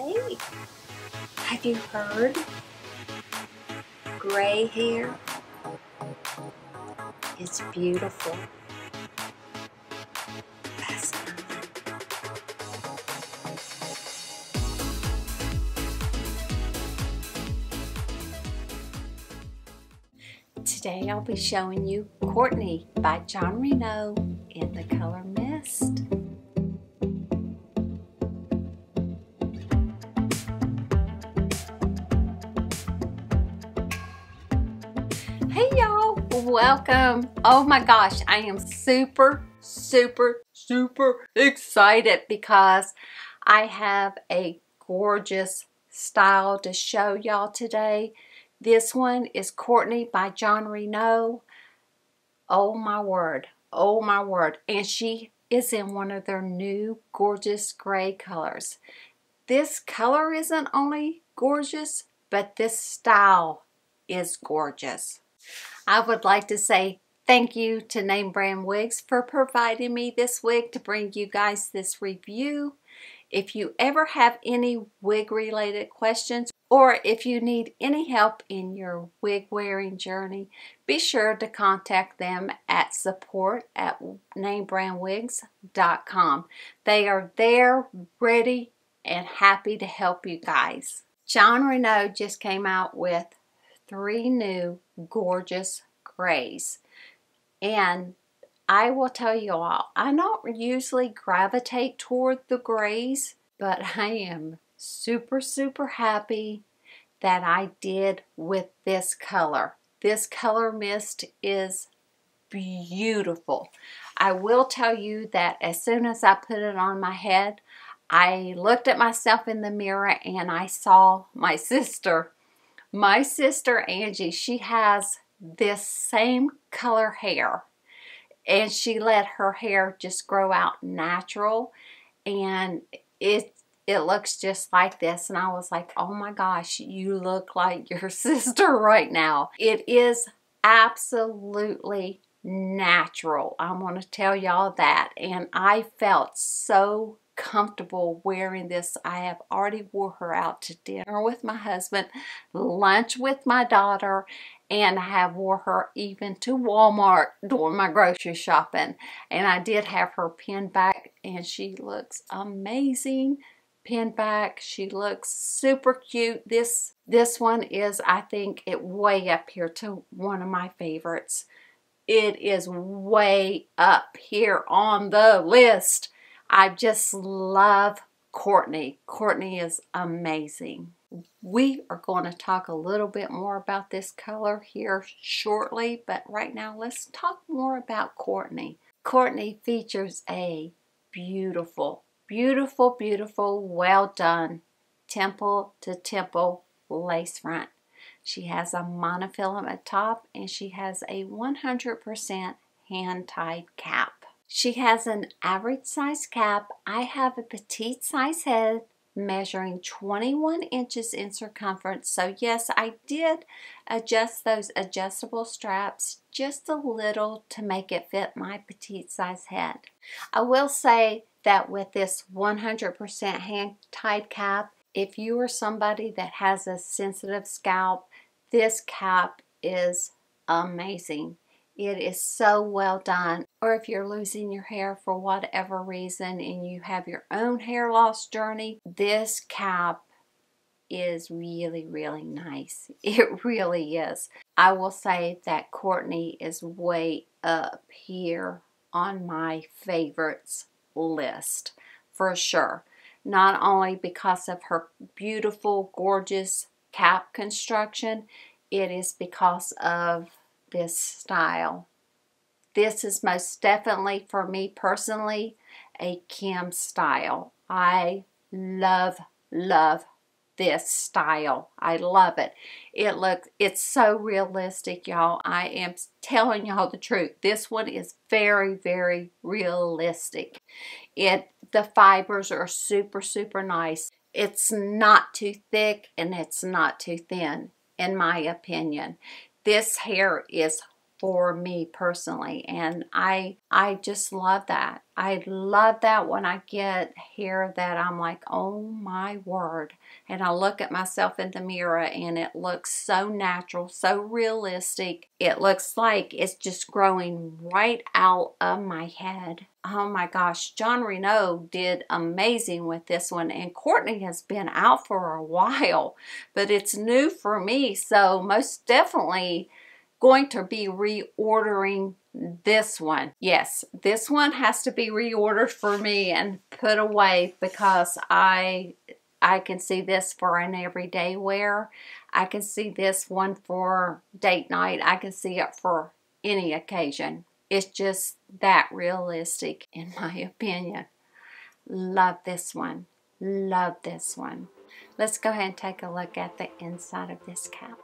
Hey, have you heard? Gray hair is beautiful. Today I'll be showing you Courtney by Jon Renau in the color MIST. Hey y'all, welcome. Oh my gosh, I am super excited because I have a gorgeous style to show y'all today. This one is Courtney by Jon Renau. Oh my word, oh my word. And she is in one of their new gorgeous gray colors. This color isn't only gorgeous, but this style is gorgeous. I would like to say thank you to Name Brand Wigs for providing me this wig to bring you guys this review. If you ever have any wig related questions, or if you need any help in your wig wearing journey, be sure to contact them at support@namebrandwigs.com. They are there, ready, and happy to help you guys. Jon Renau just came out with 3 new gorgeous grays. And I will tell you all, I don't usually gravitate toward the grays, but I am super happy that I did with this color. This color MIST is beautiful. I will tell you that as soon as I put it on my head, I looked at myself in the mirror and I saw my sister. My sister Angie, she has this same color hair and she let her hair just grow out natural, and it looks just like this, and I was like, oh my gosh, you look like your sister right now. It is absolutely natural. I want to tell y'all that, and I felt so comfortable wearing this. I have already wore her out to dinner with my husband, lunch with my daughter, and I have wore her even to Walmart doing my grocery shopping. And I did have her pinned back, and she looks amazing. Pinned back, she looks super cute. This one is, I think, it way up here to one of my favorites. It is way up here on the list. I just love Courtney. Courtney is amazing. We are going to talk a little bit more about this color here shortly, but right now let's talk more about Courtney. Courtney features a beautiful, well done, temple to temple lace front. She has a monofilament top and she has a 100% hand-tied cap. She has an average size cap. I have a petite size head measuring 21 inches in circumference. So yes, I did adjust those adjustable straps just a little to make it fit my petite size head. I will say that with this 100% hand-tied cap, if you are somebody that has a sensitive scalp, this cap is amazing. It is so well done. Or if you're losing your hair for whatever reason and you have your own hair loss journey, this cap is really nice. It really is. I will say that Courtney is way up here on my favorites list for sure. Not only because of her beautiful, gorgeous cap construction, it is because of this style. This is most definitely, for me personally, a Kim style. I love this style. I love it. It's so realistic, y'all. I am telling y'all the truth. This one is very realistic. The fibers are super nice. It's not too thick and it's not too thin, in my opinion. This hair is for me personally. And I just love that. I love that when I get here that I'm like, oh my word. And I look at myself in the mirror and it looks so natural, so realistic. It looks like it's just growing right out of my head. Oh my gosh, Jon Renau did amazing with this one, and Courtney has been out for a while, but it's new for me, so most definitely going to be reordering this one. Yes, this one has to be reordered for me and put away, because I can see this for an everyday wear. I can see this one for date night. I can see it for any occasion. It's just that realistic, in my opinion. Love this one. Love this one. Let's go ahead and take a look at the inside of this cap.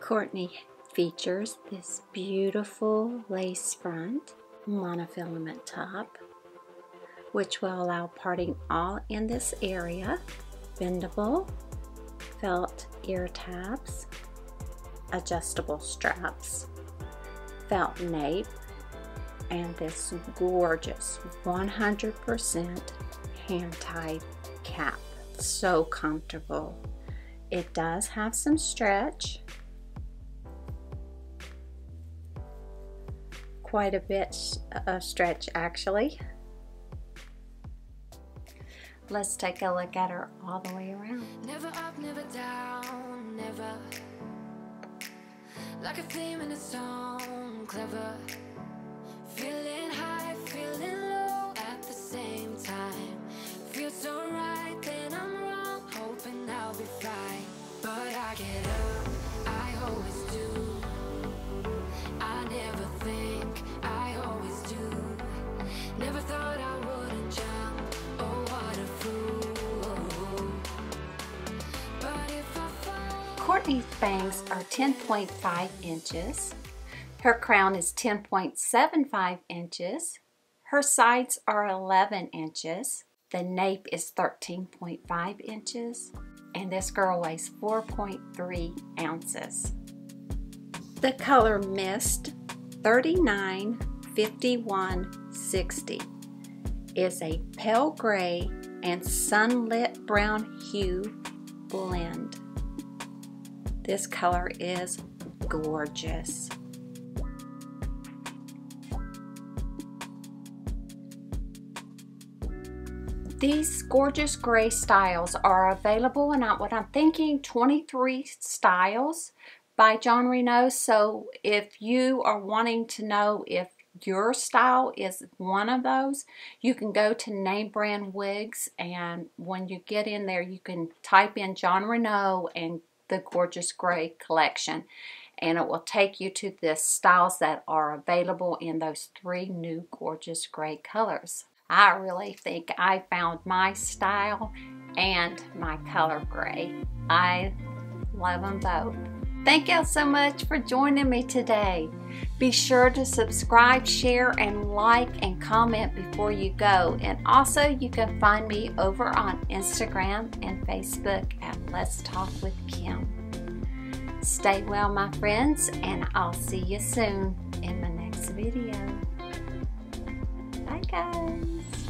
Courtney features this beautiful lace front monofilament top, which will allow parting all in this area, bendable felt ear tabs, adjustable straps, felt nape, and this gorgeous 100% hand-tied cap. So comfortable. It does have some stretch, quite a bit of stretch actually. Let's take a look at her all the way around. Never up, never down, never. Like a theme in a song, clever. Feeling high, feeling low at the same time. Feels so right, then I'm wrong, hoping I'll be fine. But I get up, I always do. I never think, I always do. Never thought I wouldn't jump, oh what a fool. But if I fall... Courtney's bangs are 10.5 inches. Her crown is 10.75 inches. Her sides are 11 inches. The nape is 13.5 inches. And this girl weighs 4.3 ounces. The color MIST 395160 is a pale gray and sunlit brown hue blend. This color is gorgeous. These gorgeous gray styles are available, and I'm thinking 23 styles by Jon Renau. So if you are wanting to know if your style is one of those, you can go to Name Brand Wigs, and when you get in there, you can type in Jon Renau and the gorgeous gray collection, and it will take you to the styles that are available in those three new gorgeous gray colors. I really think I found my style and my color gray. I love them both. Thank y'all so much for joining me today. Be sure to subscribe, share, and like and comment before you go. And also you can find me over on Instagram and Facebook at Let's Talk with Kim. Stay well, my friends, and I'll see you soon in my next video. Bye guys.